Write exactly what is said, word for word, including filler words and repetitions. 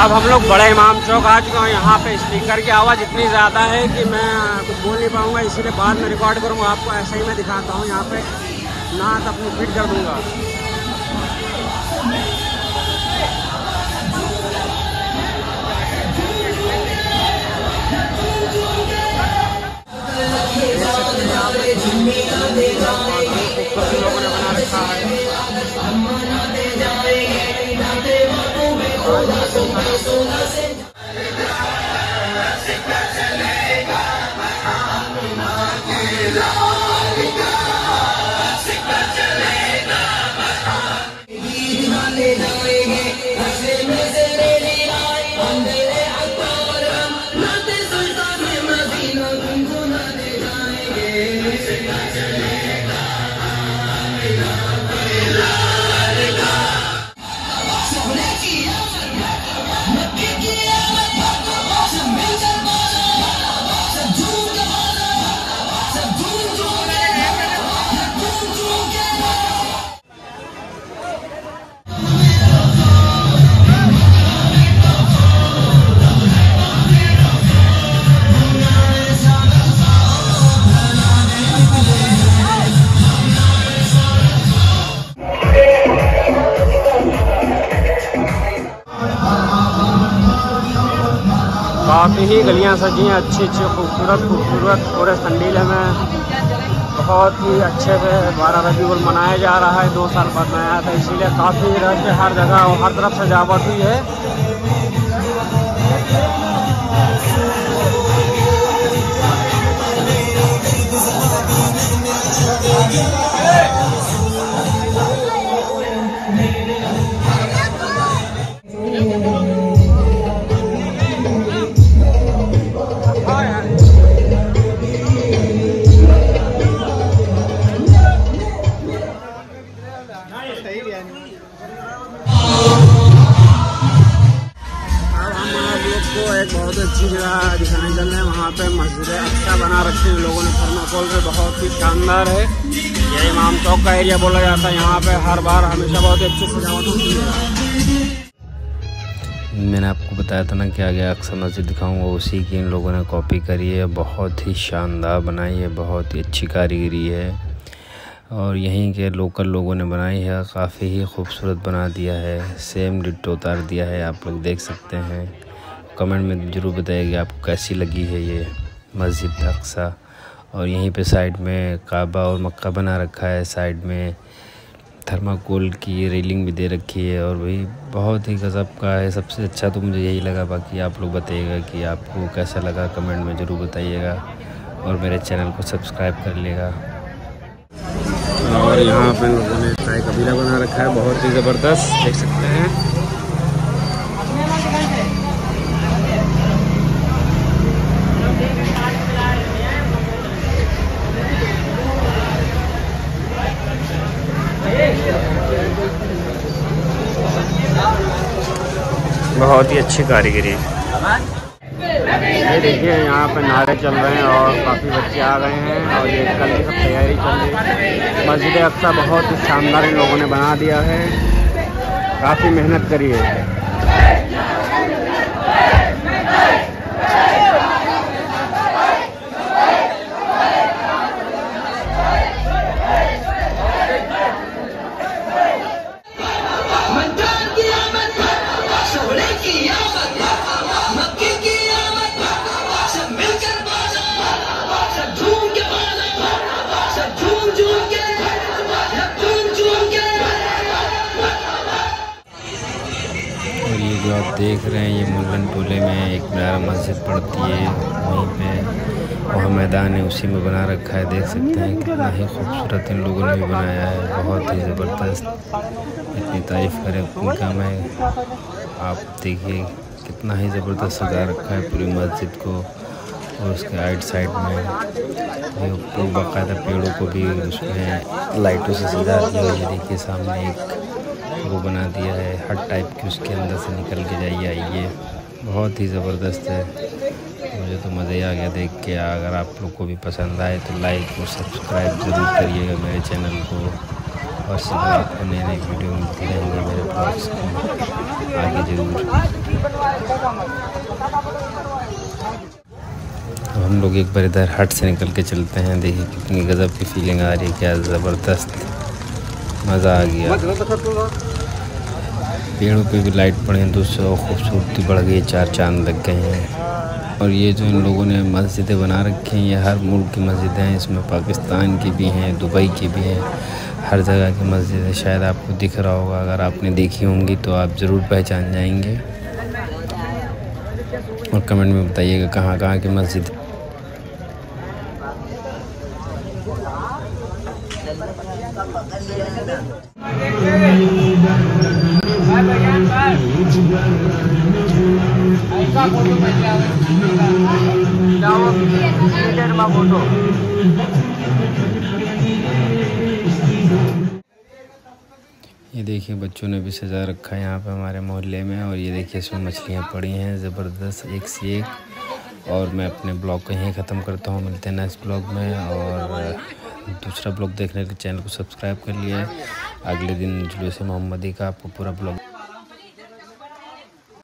अब हम लोग बड़े इमाम चौक आ चुका हूँ। यहाँ पे स्पीकर की आवाज़ इतनी ज़्यादा है कि मैं कुछ बोल नहीं पाऊँगा, इसीलिए बाद में रिकॉर्ड करूँगा। आपको ऐसे ही मैं दिखाता हूँ। यहाँ पे नात अपनी फिट कर दूँगा। काफ़ी ही गलियाँ सजी हैं, अच्छी अच्छी खूबसूरत खूबसूरत पूरे संडीला में बहुत ही अच्छे से बारह रबीउल मनाया जा रहा है। दो साल बाद मनाया था, इसीलिए काफ़ी रश है हर जगह और हर तरफ सजावट हुई है। बहुत अच्छी जगह दिखाने चल रहे हैं। वहाँ पे मस्जिद अक्सा बना रखी है लोगों ने थर्माकोल से, बहुत ही शानदार है। ये इमाम चौक का एरिया बोला जाता है। यहाँ पे हर बार हमेशा बहुत अच्छी सजावट होती है। मैंने आपको बताया था ना कि आगे अक्सा मस्जिद दिखाऊंगा, उसी की इन लोगों ने कॉपी करी है। बहुत ही शानदार बनाई है, बहुत ही अच्छी कारीगरी है और यहीं के लोकल लोगों ने बनाई है। काफ़ी ही खूबसूरत बना दिया है, सेम डिट्टो उतार दिया है। आप लोग देख सकते हैं। कमेंट में ज़रूर बताइएगा आपको कैसी लगी है ये मस्जिद अक्सा। और यहीं पे साइड में काबा और मक्का बना रखा है, साइड में थर्माकोल की रेलिंग भी दे रखी है और वही बहुत ही गजब का है। सबसे अच्छा तो मुझे यही लगा। बाकी आप लोग बताइएगा कि आपको कैसा लगा, कमेंट में ज़रूर बताइएगा और मेरे चैनल को सब्सक्राइब कर लेगा। और यहाँ पर लोगों ने श्राई कबीरा बना रखा है, बहुत ही ज़बरदस्त, देख सकते हैं। बहुत ही अच्छी कारीगरी है। ये देखिए यहाँ पर नारे चल रहे हैं और काफ़ी बच्चे आ गए हैं और ये कल की सब तैयारी चल रही है। मस्जिद अक्सा बहुत ही शानदार इन लोगों ने बना दिया है, काफ़ी मेहनत करी है। आप देख रहे हैं ये मुल्ला टोले में एक मीनार मस्जिद पड़ती है, वहीं पे वहाँ मैदान है, उसी में बना रखा है। देख सकते हैं कितना ही खूबसूरत इन लोगों ने भी बनाया है, बहुत ही ज़बरदस्त। इतनी तारीफ़ करें अपनी काम है। आप देखिए कितना ही ज़बरदस्त सजा रखा है पूरी मस्जिद को और उसके आइट साइड में ऊपर बाकायदा पेड़ों को भी उसमें लाइटों से सजा दिया। ये देखिए सामने एक वो बना दिया है, हर टाइप की उसके अंदर से निकल के जाइए आइए, बहुत ही ज़बरदस्त है। मुझे तो मज़ा ही आ गया देख के। अगर आप लोग को भी पसंद आए तो लाइक और सब्सक्राइब ज़रूर करिएगा मेरे चैनल को और साथ आपको नए नए वीडियो मिलती रहेंगे मेरे ब्लॉग्स को आगे ज़रूर। अब हम लोग एक बार इधर हट से निकल के चलते हैं। देखिए कितनी गजब की फीलिंग आ रही है, क्या ज़बरदस्त मज़ा आ गया। पेड़ों पे भी लाइट पड़े हैं तो खूबसूरती बढ़ गई, चार चांद लग गए हैं। और ये जो इन लोगों ने मस्जिदें बना रखी हैं, ये हर मुल्क की मस्जिदें हैं, इसमें पाकिस्तान की भी हैं, दुबई की भी हैं, हर जगह की मस्जिदें। शायद आपको दिख रहा होगा, अगर आपने देखी होंगी तो आप ज़रूर पहचान जाएंगे। और कमेंट में बताइएगा कहाँ कहाँ की मस्जिद। ये देखिए बच्चों ने भी सजा रखा है यहाँ पे हमारे मोहल्ले में। और ये देखिए इसमें मछलियाँ पड़ी हैं ज़बरदस्त एक से एक। और मैं अपने ब्लॉग को यहीं ख़त्म करता हूँ, मिलते हैं नेक्स्ट ब्लॉग में। और दूसरा ब्लॉग देखने के चैनल को सब्सक्राइब कर लिया है। अगले दिन जुलूस मोहम्मदी का आपको पूरा ब्लॉग